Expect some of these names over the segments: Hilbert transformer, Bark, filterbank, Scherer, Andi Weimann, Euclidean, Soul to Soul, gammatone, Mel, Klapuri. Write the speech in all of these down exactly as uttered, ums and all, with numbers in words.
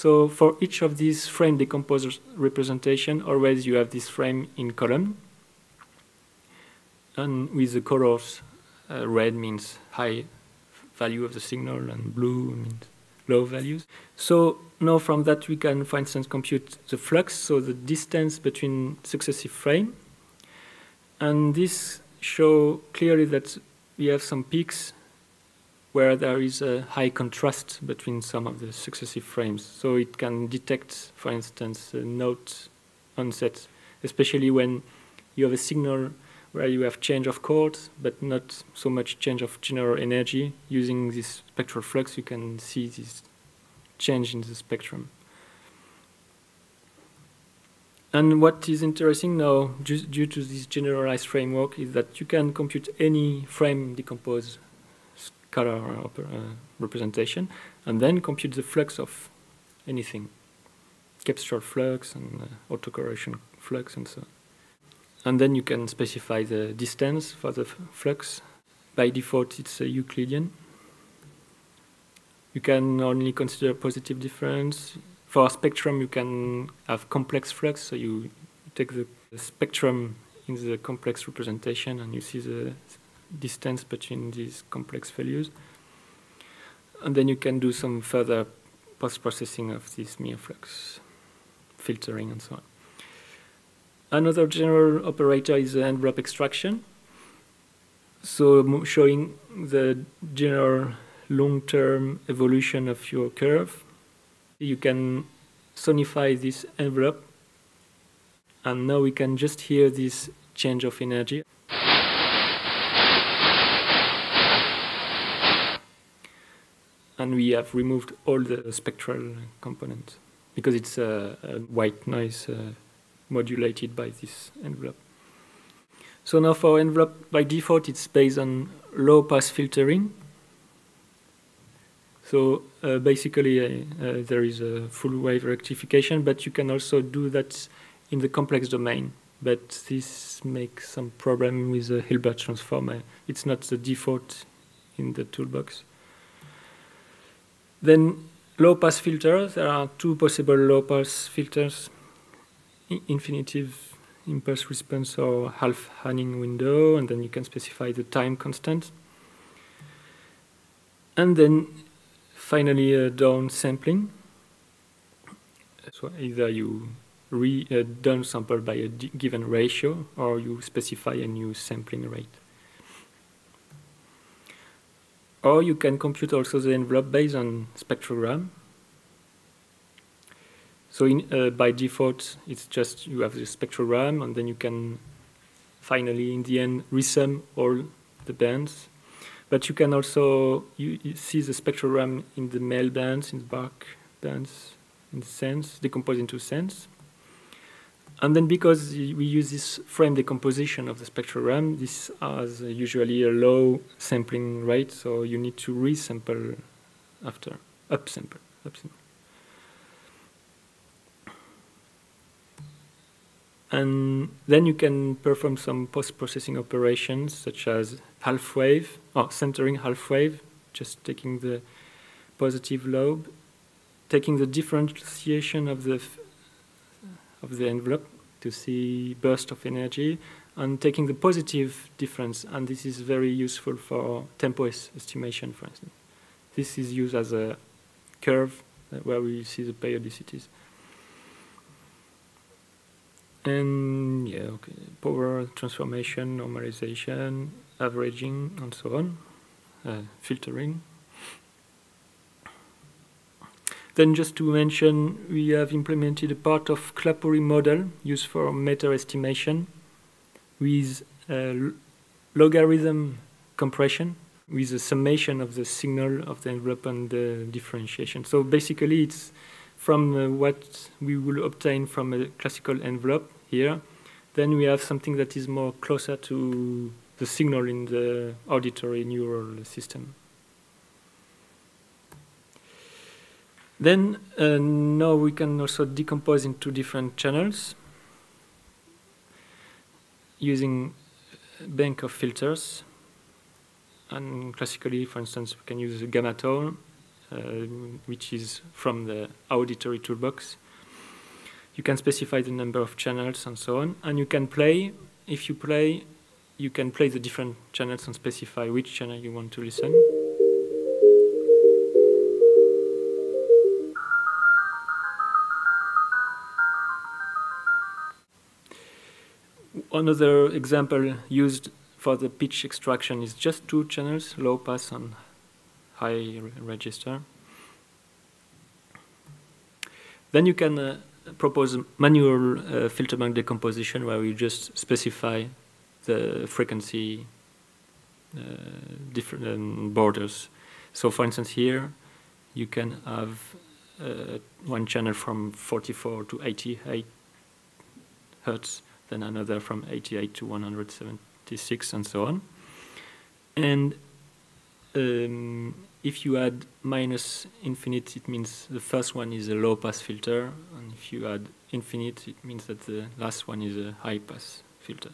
So for each of these frame decomposer representation, always you have this frame in column, and with the colors, uh, red means high value of the signal and blue means low values. So now from that we can, for instance, compute the flux, so the distance between successive frame. And this shows clearly that we have some peaks where there is a high contrast between some of the successive frames. So it can detect, for instance, a note onset, especially when you have a signal where you have change of chords, but not so much change of general energy. Using this spectral flux, you can see this change in the spectrum. And what is interesting now, just due to this generalized framework, is that you can compute any frame decomposed color uh, representation, and then compute the flux of anything, capture flux and uh, autocorrelation flux and so on. And then you can specify the distance for the flux. By default, it's a Euclidean. You can only consider positive difference. For spectrum, you can have complex flux, so you take the spectrum in the complex representation and you see the distance between these complex values. And then you can do some further post-processing of this mere flux, filtering and so on. Another general operator is the envelope extraction, so showing the general long-term evolution of your curve. You can sonify this envelope, and now we can just hear this change of energy. And we have removed all the spectral components because it's a, a white noise uh, modulated by this envelope. So now for envelope, by default, it's based on low-pass filtering. So uh, basically, uh, uh, there is a full wave rectification, but you can also do that in the complex domain. But this makes some problem with the Hilbert transformer. It's not the default in the toolbox. Then low-pass filters. There are two possible low-pass filters: infinitive impulse response or half-Hanning window, and then you can specify the time constant. And then finally, uh, down sampling. So either you re uh, down sample by a d given ratio, or you specify a new sampling rate. Or you can compute also the envelope based on spectrogram. So in, uh, by default, it's just you have the spectrogram, and then you can finally, in the end, resum all the bands. But you can also you, you see the spectrogram in the Mel bands, in the Bark bands, in sense, decomposed into sense. And then because we use this frame decomposition of the spectrogram, this has usually a low sampling rate, so you need to resample after, upsample, upsample. And then you can perform some post-processing operations, such as half wave, or centering half wave, just taking the positive lobe, taking the differentiation of the f of the envelope to see burst of energy, and taking the positive difference. And this is very useful for tempo es estimation, for instance. This is used as a curve uh, where we see the periodicities. And yeah, okay, power transformation, normalization, averaging, and so on, uh, filtering. Then, just to mention, we have implemented a part of Klapuri model used for meter estimation with uh, logarithm compression, with a summation of the signal of the envelope and the differentiation. So basically, it's from uh, what we will obtain from a classical envelope here. Then we have something that is more closer to the signal in the auditory neural system. Then uh, now we can also decompose into different channels using a bank of filters. And classically, for instance, we can use a gammatone, uh, which is from the auditory toolbox. You can specify the number of channels and so on, and you can play. If you play, you can play the different channels and specify which channel you want to listen. Another example used for the pitch extraction is just two channels, low pass and high register. Then you can uh, propose manual uh, filter bank decomposition, where you just specify the frequency uh, different um, borders. So for instance here you can have uh, one channel from forty-four to eighty-eight hertz, then another from eighty-eight to one hundred seventy-six, and so on. And um, if you add minus infinite, it means the first one is a low pass filter, and if you add infinite, it means that the last one is a high pass filter.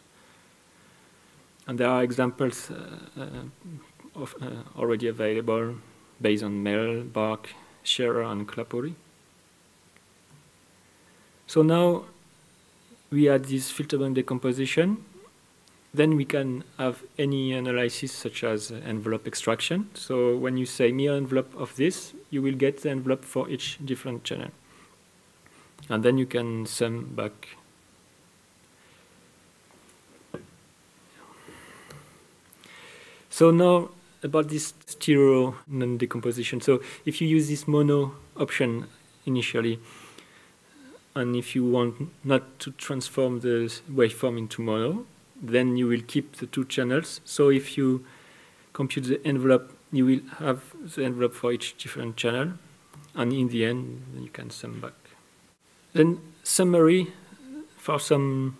And there are examples uh, uh, of, uh, already available based on Mel, Bark, Scherer, and Klapuri. So now we add this filter bank decomposition. Then we can have any analysis, such as envelope extraction. So when you say mirror envelope of this, you will get the envelope for each different channel. And then you can sum back. So now about this stereo non-decomposition. So if you use this mono option initially, and if you want not to transform the waveform into mono, then you will keep the two channels. So if you compute the envelope, you will have the envelope for each different channel, and in the end you can sum back. Then summary, for some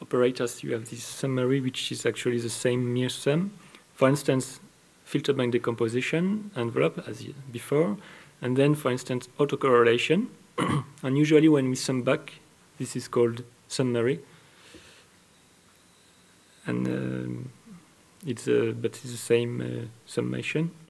operators you have this summary, which is actually the same mere sum. For instance, filter bank decomposition, envelope as before, and then for instance autocorrelation. And usually when we sum back, this is called summary, and uh, it's uh, but it's the same uh, summation.